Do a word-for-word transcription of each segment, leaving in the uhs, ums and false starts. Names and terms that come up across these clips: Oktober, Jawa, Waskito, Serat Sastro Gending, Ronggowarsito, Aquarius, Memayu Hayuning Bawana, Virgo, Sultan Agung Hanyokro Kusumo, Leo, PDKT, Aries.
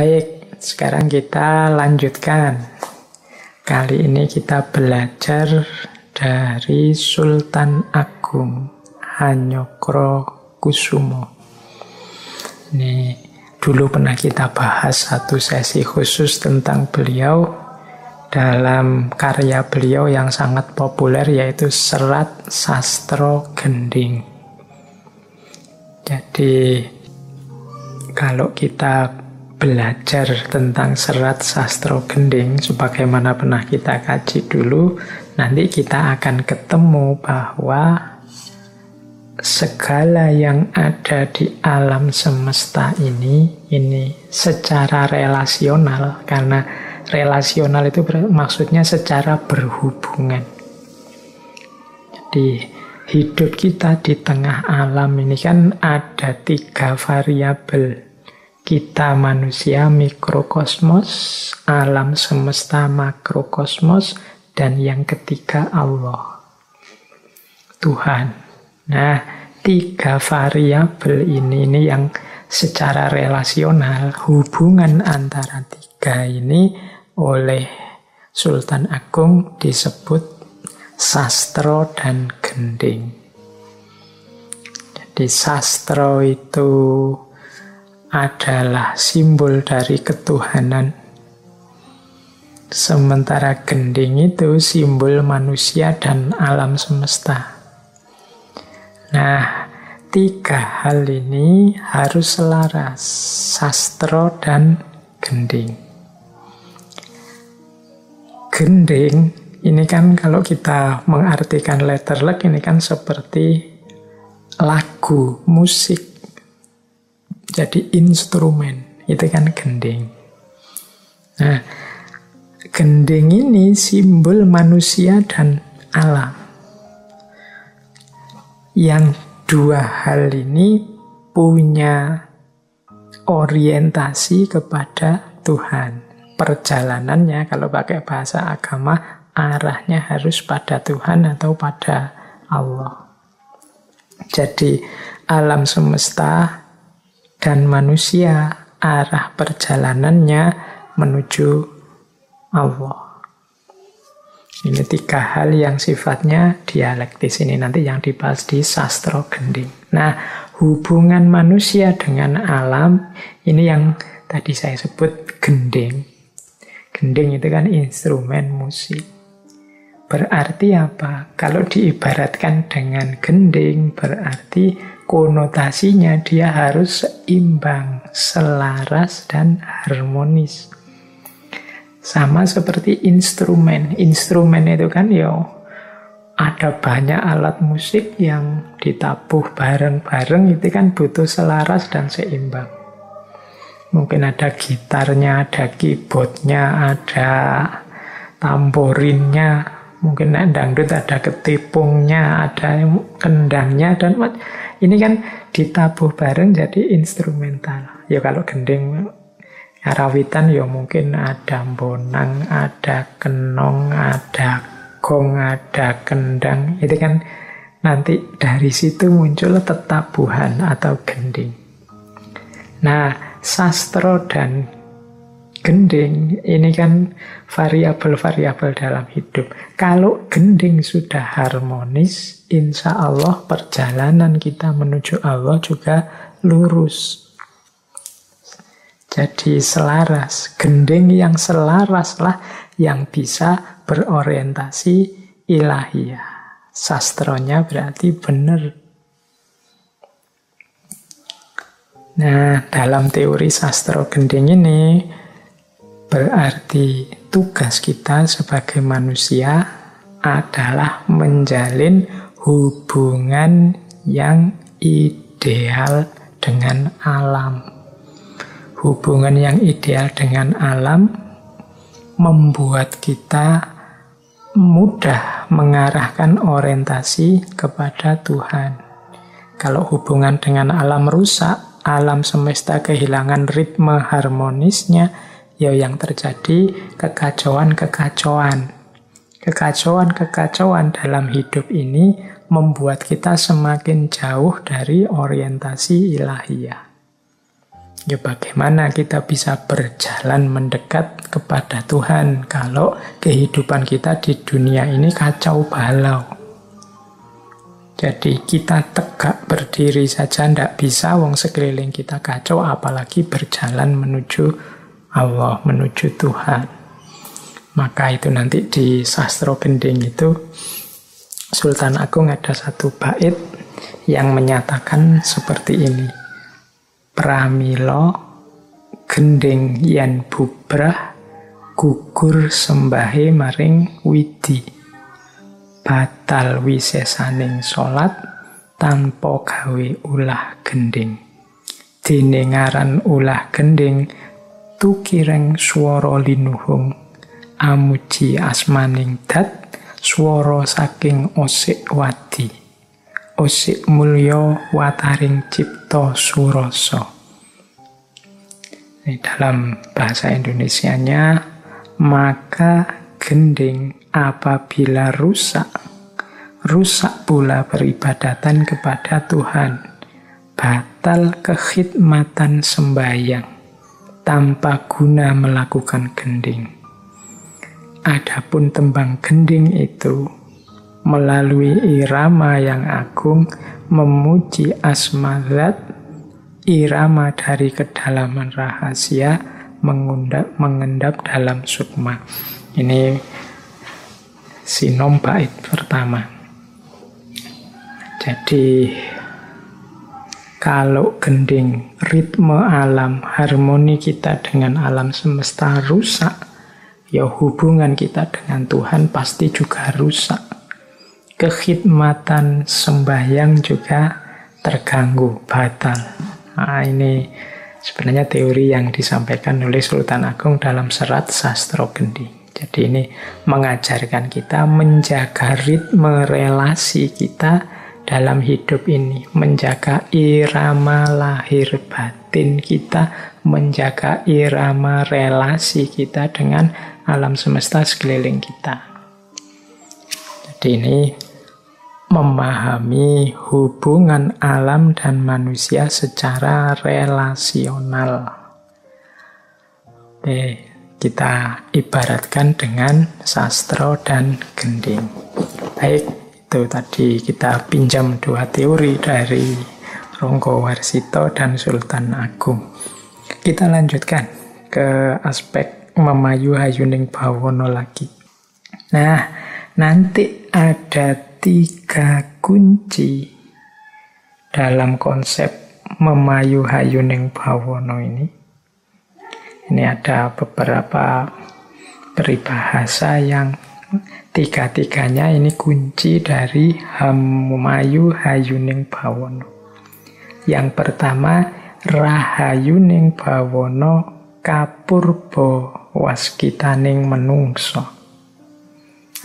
Baik, sekarang kita lanjutkan. Kali ini kita belajar dari Sultan Agung Hanyokro Kusumo. Ini dulu pernah kita bahas satu sesi khusus tentang beliau dalam karya beliau yang sangat populer, yaitu Serat Sastro Gending. Jadi kalau kita belajar tentang Serat Sastro Gending, sebagaimana pernah kita kaji dulu, nanti kita akan ketemu bahwa segala yang ada di alam semesta ini, ini secara relasional, karena relasional itu maksudnya secara berhubungan. Jadi hidup kita di tengah alam ini kan ada tiga variabel. Kita manusia mikrokosmos, alam semesta makrokosmos, dan yang ketiga Allah, Tuhan. Nah, tiga variabel ini, ini yang secara relasional, hubungan antara tiga ini oleh Sultan Agung disebut sastro dan gending. Jadi sastro itu adalah simbol dari ketuhanan, sementara gending itu simbol manusia dan alam semesta. Nah, tiga hal ini harus selaras, sastro dan gending. Gending ini kan kalau kita mengartikan letterlek ini kan seperti lagu, musik. Jadi instrumen, itu kan gending. Nah, gending ini simbol manusia dan alam. Yang dua hal ini punya orientasi kepada Tuhan. Perjalanannya kalau pakai bahasa agama, arahnya harus pada Tuhan atau pada Allah. Jadi alam semesta dan manusia arah perjalanannya menuju Allah. Ini tiga hal yang sifatnya dialektis, ini nanti yang dibahas di Sastro Gending. Nah, hubungan manusia dengan alam ini yang tadi saya sebut gending. Gending itu kan instrumen musik. Berarti apa? Kalau diibaratkan dengan gending, berarti konotasinya dia harus seimbang, selaras, dan harmonis. Sama seperti instrumen. Instrumen itu kan ya ada banyak alat musik yang ditabuh bareng-bareng, itu kan butuh selaras dan seimbang. Mungkin ada gitarnya, ada keyboardnya, ada tamborinnya. Mungkin dangdut ada ketipungnya, ada kendangnya, dan ini kan ditabuh bareng jadi instrumental. Ya kalau gending karawitan ya mungkin ada bonang, ada kenong, ada gong, ada kendang. Itu kan nanti dari situ muncul tetabuhan atau gending. Nah, sastro dan gending ini kan variabel-variabel dalam hidup. Kalau gending sudah harmonis, insya Allah perjalanan kita menuju Allah juga lurus. Jadi selaras. Gending yang selaraslah yang bisa berorientasi ilahiyah. Sastronya berarti benar. Nah, dalam teori sastro gending ini berarti tugas kita sebagai manusia adalah menjalin hubungan yang ideal dengan alam. Hubungan yang ideal dengan alam membuat kita mudah mengarahkan orientasi kepada Tuhan. Kalau hubungan dengan alam rusak, alam semesta kehilangan ritme harmonisnya, ya yang terjadi kekacauan-kekacauan. Kekacauan-kekacauan dalam hidup ini membuat kita semakin jauh dari orientasi ilahiyah. Ya, bagaimana kita bisa berjalan mendekat kepada Tuhan kalau kehidupan kita di dunia ini kacau balau. Jadi kita tegak berdiri saja tidak bisa, wong sekeliling kita kacau, apalagi berjalan menuju Allah, menuju Tuhan. Maka itu nanti di Sastro Gending itu Sultan Agung ada satu bait yang menyatakan seperti ini. Pramila gending yen bubrah gugur sembahe maring widi, batal wisesaning salat tanpa gawe ulah gending. Dene ngaran ulah gending tukireng swara linuhung, amuji asmaning dat swara saking osik wadi. Osik mulya wataring cipta surasa. Ini dalam bahasa Indonesianya, maka gending apabila rusak, rusak pula peribadatan kepada Tuhan, batal kekhidmatan sembahyang, tanpa guna melakukan gending. Adapun tembang gending itu melalui irama yang agung memuji asma zat, irama dari kedalaman rahasia mengendap, mengendap dalam sukma. Ini sinom bait pertama. Jadi kalau gending, ritme alam, harmoni kita dengan alam semesta rusak, ya hubungan kita dengan Tuhan pasti juga rusak. Kekhidmatan sembahyang juga terganggu, batal. Nah, ini sebenarnya teori yang disampaikan oleh Sultan Agung dalam Serat Sastro Gending. Jadi ini mengajarkan kita menjaga ritme relasi kita dalam hidup ini, menjaga irama lahir batin kita, menjaga irama relasi kita dengan alam semesta sekeliling kita. Jadi ini memahami hubungan alam dan manusia secara relasional. Oke, kita ibaratkan dengan sastro dan gending. Baik, itu tadi kita pinjam dua teori dari Ronggowarsito dan Sultan Agung. Kita lanjutkan ke aspek Memayu Hayuning Bawana lagi. Nah, nanti ada tiga kunci dalam konsep Memayu Hayuning Bawana ini. Ini ada beberapa peribahasa yang tiga-tiganya ini kunci dari Memayu Hayuning Bawana. Yang pertama, Rahayuning Bawana kapurba waskitaning menungso.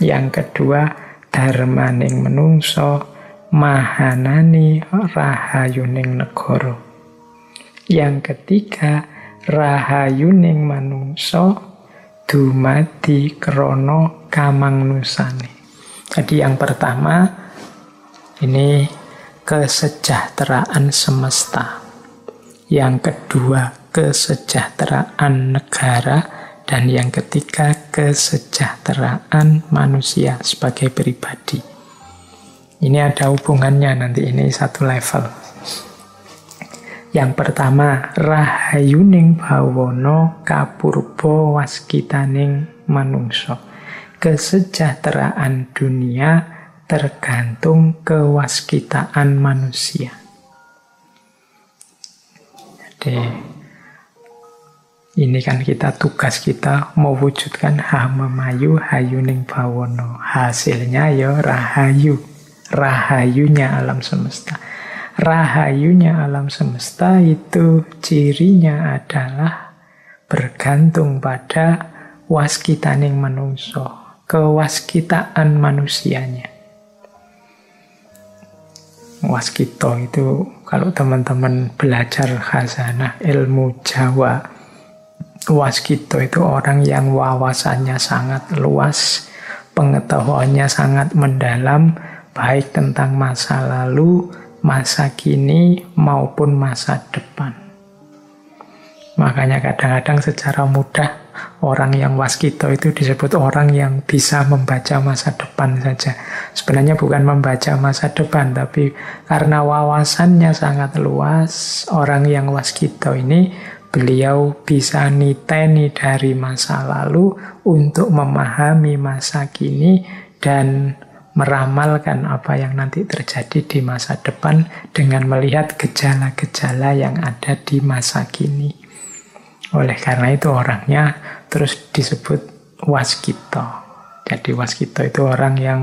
Yang kedua, dharmaning menungso mahanani rahayuning negara. Yang ketiga, rahayuning manungso dumadi krana kamangnusane. Jadi yang pertama ini kesejahteraan semesta. Yang kedua, kesejahteraan negara. Dan yang ketiga, kesejahteraan manusia sebagai pribadi. Ini ada hubungannya nanti, ini satu level. Yang pertama, Rahayuning Bawana kapurba waskitaning manungsa. Kesejahteraan dunia tergantung kewaskitaan manusia. Jadi ini kan kita, tugas kita mewujudkan Memayu Hayuning Bawana. Hasilnya ya rahayu. Rahayunya alam semesta. Rahayunya alam semesta itu cirinya adalah bergantung pada waskitaning manungsa, kewaskitaan manusianya. Waskito itu kalau teman-teman belajar khazanah ilmu Jawa, Waskito itu orang yang wawasannya sangat luas, pengetahuannya sangat mendalam, baik tentang masa lalu, masa kini, maupun masa depan. Makanya kadang-kadang secara mudah orang yang waskito itu disebut orang yang bisa membaca masa depan saja. Sebenarnya bukan membaca masa depan, tapi karena wawasannya sangat luas, orang yang waskito ini beliau bisa niteni dari masa lalu untuk memahami masa kini dan meramalkan apa yang nanti terjadi di masa depan dengan melihat gejala-gejala yang ada di masa kini. Oleh karena itu orangnya terus disebut waskito. Jadi waskito itu orang yang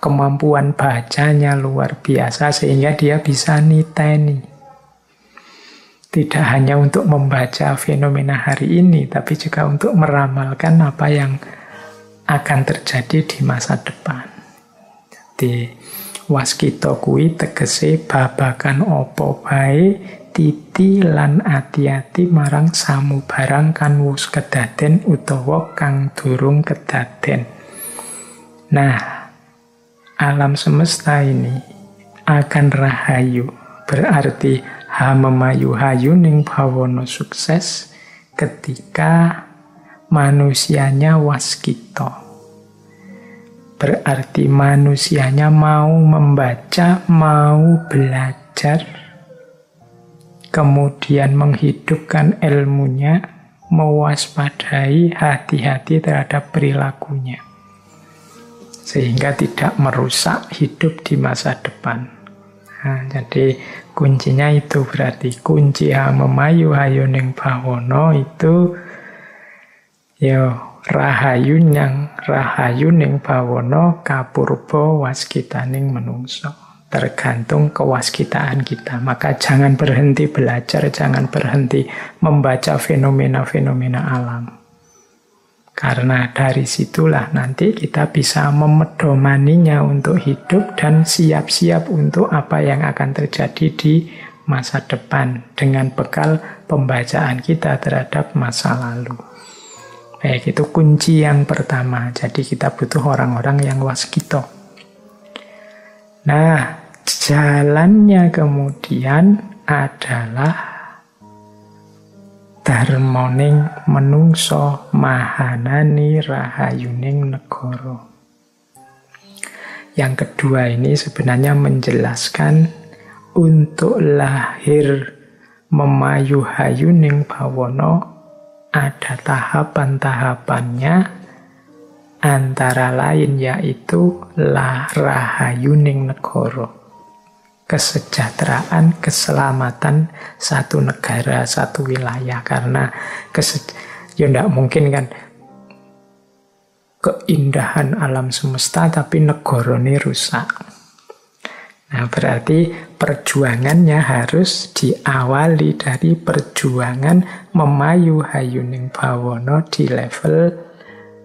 kemampuan bacanya luar biasa sehingga dia bisa niteni. Tidak hanya untuk membaca fenomena hari ini, tapi juga untuk meramalkan apa yang akan terjadi di masa depan. Di waskito kui tegese babakan opo bae titi lan ati-ati marang samu barang kan wus kedaden utawa kang durung kedaden. Nah, alam semesta ini akan rahayu, berarti ha memayu hayuning bawana sukses ketika manusianya waskito. Berarti manusianya mau membaca, mau belajar, kemudian menghidupkan ilmunya, mewaspadai, hati-hati terhadap perilakunya. Sehingga tidak merusak hidup di masa depan. Nah, jadi kuncinya itu berarti kunci ha memayu hayuning bawana itu yo. Rahayunyang, rahayuning bawana kapurba waskitaning menungso. Tergantung kewaskitaan kita. Maka jangan berhenti belajar, jangan berhenti membaca fenomena-fenomena alam. Karena dari situlah nanti kita bisa memedomaninya untuk hidup dan siap-siap untuk apa yang akan terjadi di masa depan dengan bekal pembacaan kita terhadap masa lalu. Baik, itu kunci yang pertama. Jadi kita butuh orang-orang yang waskito. Nah, jalannya kemudian adalah dharmoning menungso mahanani rahayuning negara. Yang kedua ini sebenarnya menjelaskan untuk lahir memayu hayuning bawana ada tahapan-tahapannya, antara lain yaitu la rahayuning negara, kesejahteraan, keselamatan satu negara, satu wilayah. Karena ya tidak mungkin kan keindahan alam semesta tapi negara ini rusak. Nah, berarti perjuangannya harus diawali dari perjuangan memayu hayuning bawana di level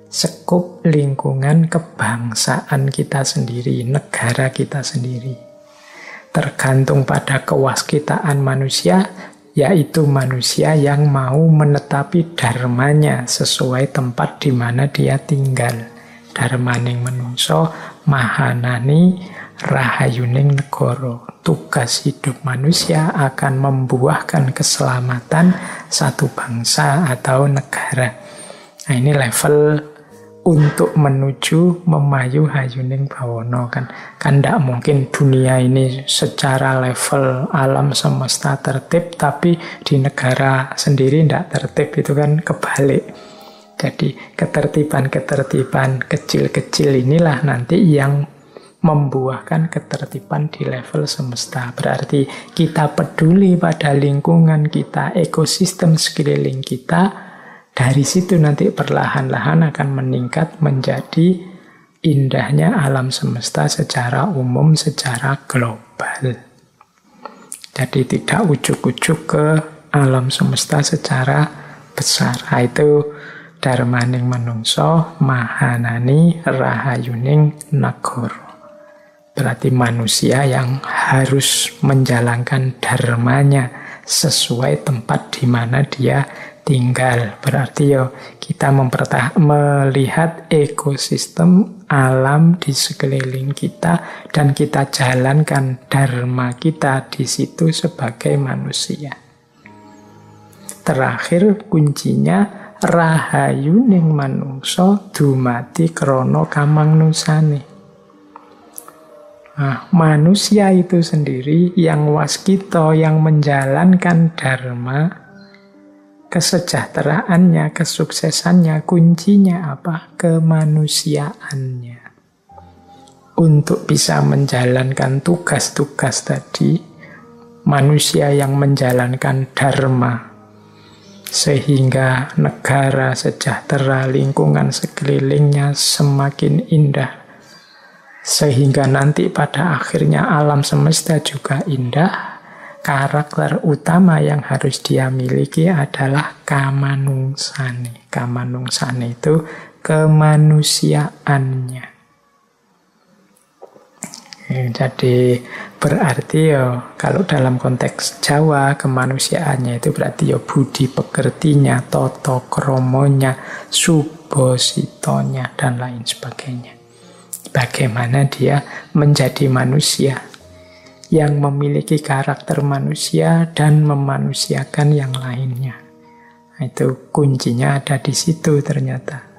sekup lingkungan kebangsaan kita sendiri, negara kita sendiri. Tergantung pada kewaskitaan manusia, yaitu manusia yang mau menetapi dharmanya sesuai tempat di mana dia tinggal. Dharmaning menungso mahanani rahayuning negara. Tugas hidup manusia akan membuahkan keselamatan satu bangsa atau negara. Nah, ini level untuk menuju memayu hayuning bawana. Kan kan tidak mungkin dunia ini secara level alam semesta tertib tapi di negara sendiri tidak tertib, itu kan kebalik. Jadi ketertiban-ketertiban kecil-kecil inilah nanti yang membuahkan ketertiban di level semesta. Berarti kita peduli pada lingkungan kita, ekosistem sekeliling kita. Dari situ nanti perlahan-lahan akan meningkat menjadi indahnya alam semesta secara umum, secara global. Jadi tidak ujuk-ujuk ke alam semesta secara besar. Itu dharmaning manungsa mahanani rahayuning nagara. Berarti manusia yang harus menjalankan dharmanya sesuai tempat di mana dia tinggal. Berarti yo kita mempertah- melihat ekosistem alam di sekeliling kita dan kita jalankan dharma kita di situ sebagai manusia. Terakhir kuncinya rahayu ning manungsa dumati krana kamangnusané. Nah, manusia itu sendiri yang waskito, yang menjalankan dharma, kesejahteraannya, kesuksesannya, kuncinya apa? Kemanusiaannya. Untuk bisa menjalankan tugas-tugas tadi, manusia yang menjalankan dharma, sehingga negara sejahtera, lingkungan sekelilingnya semakin indah, sehingga nanti pada akhirnya alam semesta juga indah. Karakter utama yang harus dia miliki adalah kamanungsane. Kamanungsane itu kemanusiaannya. Jadi berarti yo, kalau dalam konteks Jawa, kemanusiaannya itu berarti yo budi pekertinya, toto kromonya, subositonya, dan lain sebagainya. Bagaimana dia menjadi manusia yang memiliki karakter manusia dan memanusiakan yang lainnya. Itu kuncinya ada di situ ternyata.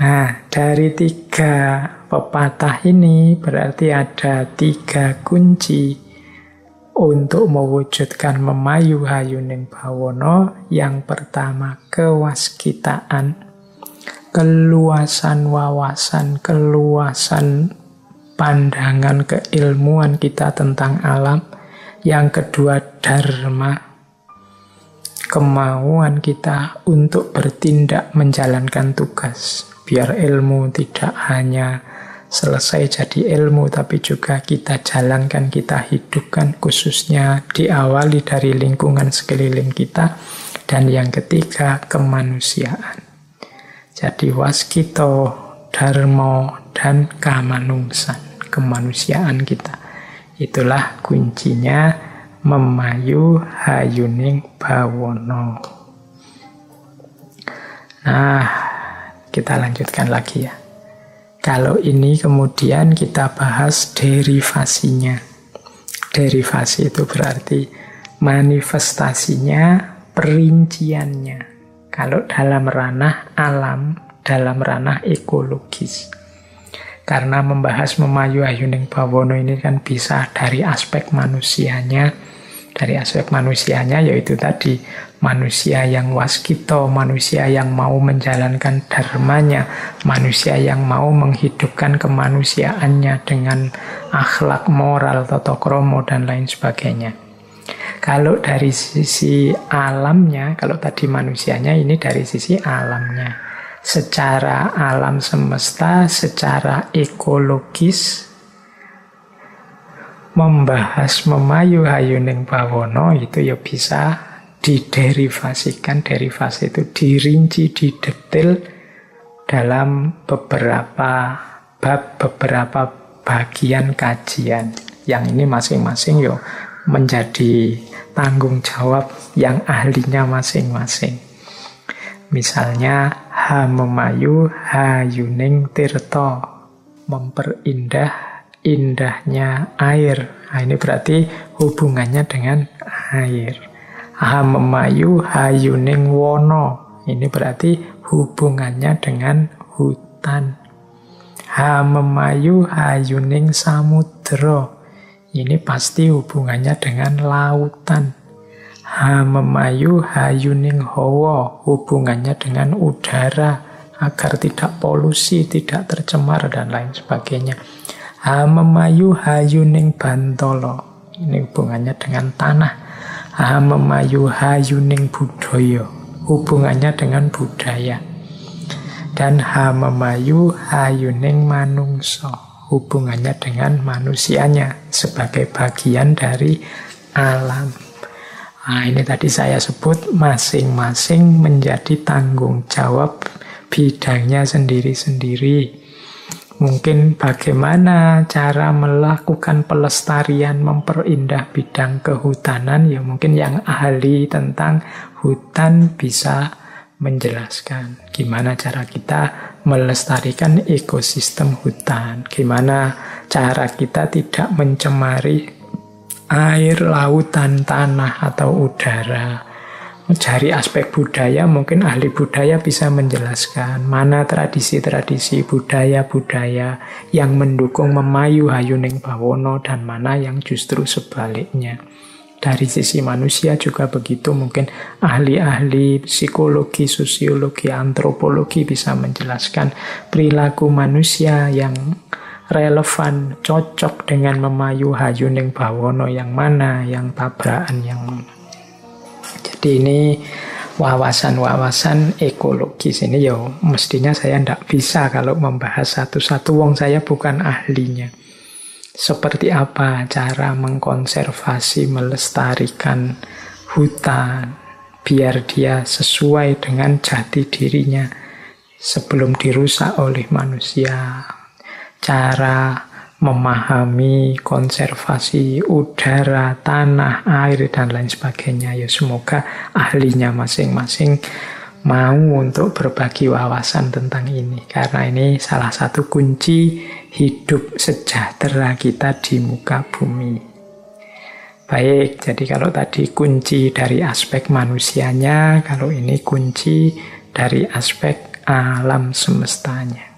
Nah, dari tiga pepatah ini berarti ada tiga kunci untuk mewujudkan Memayu Hayuning Bawana. Yang pertama, kewaskitaan, keluasan wawasan, keluasan pandangan, keilmuan kita tentang alam. Yang kedua, dharma, kemauan kita untuk bertindak menjalankan tugas, biar ilmu tidak hanya selesai jadi ilmu, tapi juga kita jalankan, kita hidupkan, khususnya diawali dari lingkungan sekeliling kita. Dan yang ketiga, kemanusiaan. Jadi waskito, dharma, dan kamanungsan, kemanusiaan kita. Itulah kuncinya Memayu Hayuning Bawana. Nah, kita lanjutkan lagi ya. Kalau ini kemudian kita bahas derivasinya. Derivasi itu berarti manifestasinya, perinciannya. Kalau dalam ranah alam, dalam ranah ekologis. Karena membahas Memayu Hayuning Bawana ini kan bisa dari aspek manusianya. Dari aspek manusianya yaitu tadi, manusia yang waskito, manusia yang mau menjalankan dharmanya, manusia yang mau menghidupkan kemanusiaannya dengan akhlak, moral, totokromo, dan lain sebagainya. Kalau dari sisi alamnya, kalau tadi manusianya, ini dari sisi alamnya. Secara alam semesta, secara ekologis, membahas Memayu Hayuning Bawana itu ya bisa diderivasikan. Derivasi itu dirinci, didetail dalam beberapa bab, beberapa bagian kajian. Yang ini masing-masing yo menjadi tanggung jawab yang ahlinya masing-masing. Misalnya ha Memayu Hayuning Tirta, memperindah indahnya air. Nah, ini berarti hubungannya dengan air. Ha Memayu Hayuning Wana, ini berarti hubungannya dengan hutan. Ha Memayu Hayuning Samudra, ini pasti hubungannya dengan lautan. Ha Memayu Hayuning Hawa, hubungannya dengan udara, agar tidak polusi, tidak tercemar, dan lain sebagainya. Ha Memayu Hayuning Bantala, ini hubungannya dengan tanah. Ha Memayu Hayuning Budaya, hubungannya dengan budaya. Dan ha Memayu Hayuning Manungsa, hubungannya dengan manusianya sebagai bagian dari alam. Nah, ini tadi saya sebut masing-masing menjadi tanggung jawab bidangnya sendiri-sendiri. Mungkin bagaimana cara melakukan pelestarian, memperindah bidang kehutanan, ya mungkin yang ahli tentang hutan bisa menjelaskan gimana cara kita melestarikan ekosistem hutan, gimana cara kita tidak mencemari air, lautan, tanah, atau udara. mencari aspek budaya, mungkin ahli budaya bisa menjelaskan mana tradisi-tradisi budaya-budaya yang mendukung Memayu Hayuning Bawana dan mana yang justru sebaliknya. Dari sisi manusia juga begitu, mungkin ahli-ahli psikologi, sosiologi, antropologi bisa menjelaskan perilaku manusia yang relevan, cocok dengan Memayu Hayuning Bawana yang mana, yang tabrakan yang mana. Jadi ini wawasan-wawasan ekologis ini ya mestinya saya tidak bisa kalau membahas satu-satu, wong saya bukan ahlinya. Seperti apa cara mengkonservasi, melestarikan hutan biar dia sesuai dengan jati dirinya sebelum dirusak oleh manusia. Cara memahami konservasi udara, tanah, air, dan lain sebagainya. Ya semoga ahlinya masing-masing mau untuk berbagi wawasan tentang ini. Karena ini salah satu kunci hidup sejahtera kita di muka bumi. Baik, jadi kalau tadi kunci dari aspek manusianya, kalau ini kunci dari aspek alam semestanya.